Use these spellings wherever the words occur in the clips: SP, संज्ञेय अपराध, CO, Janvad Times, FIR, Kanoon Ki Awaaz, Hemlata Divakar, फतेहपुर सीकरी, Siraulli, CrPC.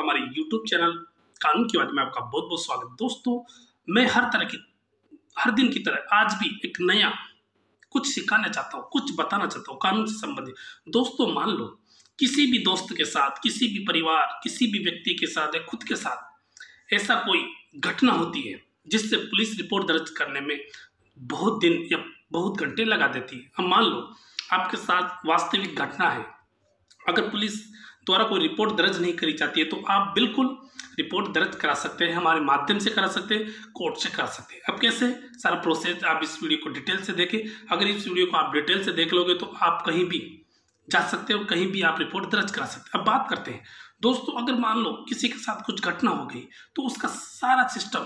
हमारे YouTube channel कानून की आवाज़ में आपका बहुत बहुत स्वागत। दोस्तों, मैं हर दिन की तरह आज भी एक नया कुछ सिखाना चाहता हूँ, कुछ बताना चाहता हूँ कानून से संबंधित। दोस्तों, मान लो किसी भी दोस्त के साथ, किसी भी परिवार, किसी भी व्यक्ति के साथ या खुद के साथ ऐसा कोई घटना होती है जिससे पुलिस रिपोर्ट दर्ज करने में बहुत दिन या बहुत घंटे लगा देती है। अब मान लो आपके साथ वास्तविक घटना है, अगर पुलिस द्वारा कोई रिपोर्ट दर्ज नहीं करी जाती है तो आप बिल्कुल रिपोर्ट दर्ज करा सकते हैं, हमारे माध्यम से करा सकते हैं, कोर्ट से करा सकते हैं। अब कैसे, सारा प्रोसेस आप इस वीडियो को डिटेल से देखें। अगर इस वीडियो को आप डिटेल से देख लोगे तो आप कहीं भी जा सकते हो, कहीं भी आप रिपोर्ट दर्ज करा सकते हैं। अब बात करते हैं दोस्तों, अगर मान लो किसी के साथ कुछ घटना हो गई तो उसका सारा सिस्टम,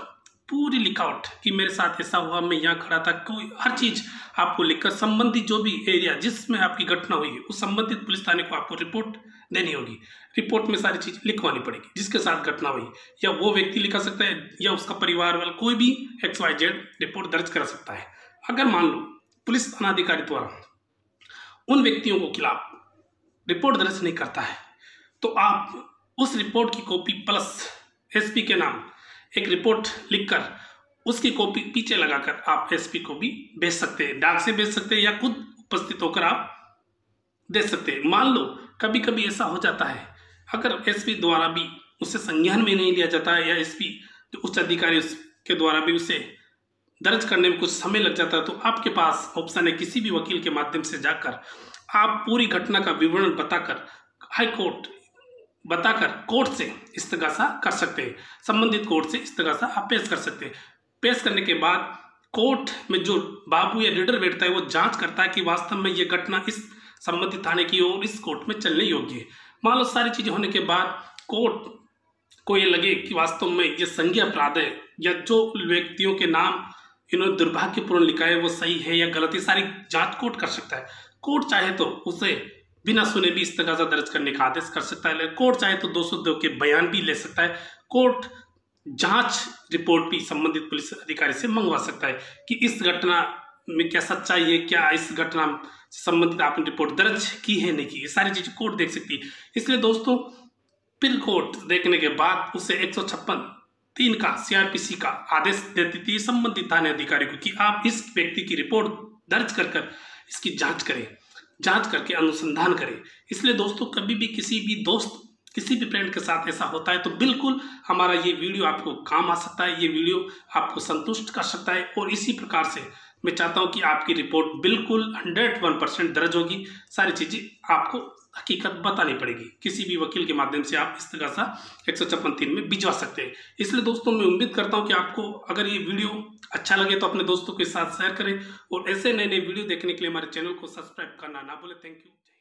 पूरी लिखावट कि मेरे साथ ऐसा हुआ, मैं यहाँ खड़ा था, कोई हर चीज़ आपको लिखकर संबंधित जो भी एरिया जिसमें आपकी घटना हुई है उस संबंधित पुलिस थाने को आपको रिपोर्ट देनी होगी। रिपोर्ट में सारी चीज़ लिखवानी पड़ेगी जिसके साथ घटना हुई, या वो व्यक्ति लिखा सकता है या उसका परिवार वाला, कोई भी XYZ रिपोर्ट दर्ज करा सकता है। अगर मान लो पुलिस थानाधिकारी द्वारा उन व्यक्तियों को खिलाफ रिपोर्ट दर्ज नहीं करता है तो आप उस रिपोर्ट की कॉपी प्लस SP के नाम एक रिपोर्ट लिखकर उसकी कॉपी पीछे लगाकर आप SP को भी भेज सकते हैं, डाक से भेज सकते हैं या खुद उपस्थित होकर आप दे सकते हैं। मान लो कभी कभी ऐसा हो जाता है, अगर SP द्वारा भी उसे संज्ञान में नहीं लिया जाता है या SP जो उच्च अधिकारी उसके द्वारा भी उसे दर्ज करने में कुछ समय लग जाता है तो आपके पास ऑप्शन है किसी भी वकील के माध्यम से जाकर आप पूरी घटना का विवरण बताकर कोर्ट से इस्तगासा कर सकते हैं, संबंधित कोर्ट से इस्तगासा आप पेश कर सकते हैं। पेश करने के बाद कोर्ट में जो बाबू या लीडर बैठता है वो जांच करता है कि वास्तव में ये घटना इस संबंधित थाने की और इस कोर्ट में चलने योग्य है। मान लो सारी चीज़ें होने के बाद कोर्ट को ये लगे कि वास्तव में ये संज्ञेय अपराध है या जो व्यक्तियों के नाम इन्होंने दुर्भाग्यपूर्ण लिखा है वो सही है या गलत है, सारी जाँच कोर्ट कर सकता है। कोर्ट चाहे तो उसे बिना सुने भी इस्तगासा दर्ज करने का आदेश कर सकता है, कोर्ट चाहे तो 202 के बयान भी ले सकता है, कोर्ट जांच रिपोर्ट भी संबंधित पुलिस अधिकारी से मंगवा सकता है कि इस घटना में क्या सच्चाई है, क्या इस घटना से संबंधित आपने रिपोर्ट दर्ज की है नहीं की, ये सारी चीज़ें कोर्ट देख सकती है। इसलिए दोस्तों, फिर कोर्ट देखने के बाद उसे 156(3) का CrPC का आदेश देती थी संबंधित थाना अधिकारी को कि आप इस व्यक्ति की रिपोर्ट दर्ज कर इसकी जाँच करें, जांच करके अनुसंधान करें। इसलिए दोस्तों, कभी भी किसी भी दोस्त, किसी भी फ्रेंड के साथ ऐसा होता है तो बिल्कुल हमारा ये वीडियो आपको काम आ सकता है, ये वीडियो आपको संतुष्ट कर सकता है। और इसी प्रकार से मैं चाहता हूँ कि आपकी रिपोर्ट बिल्कुल 101% दर्ज होगी। सारी चीज़ें आपको हकीकत बतानी पड़ेगी, किसी भी वकील के माध्यम से आप इस्तगासा 156(3) में भिजवा सकते हैं। इसलिए दोस्तों, मैं उम्मीद करता हूँ कि आपको अगर ये वीडियो अच्छा लगे तो अपने दोस्तों के साथ शेयर करें और ऐसे नए नए वीडियो देखने के लिए हमारे चैनल को सब्सक्राइब करना ना भूलें। Thank you.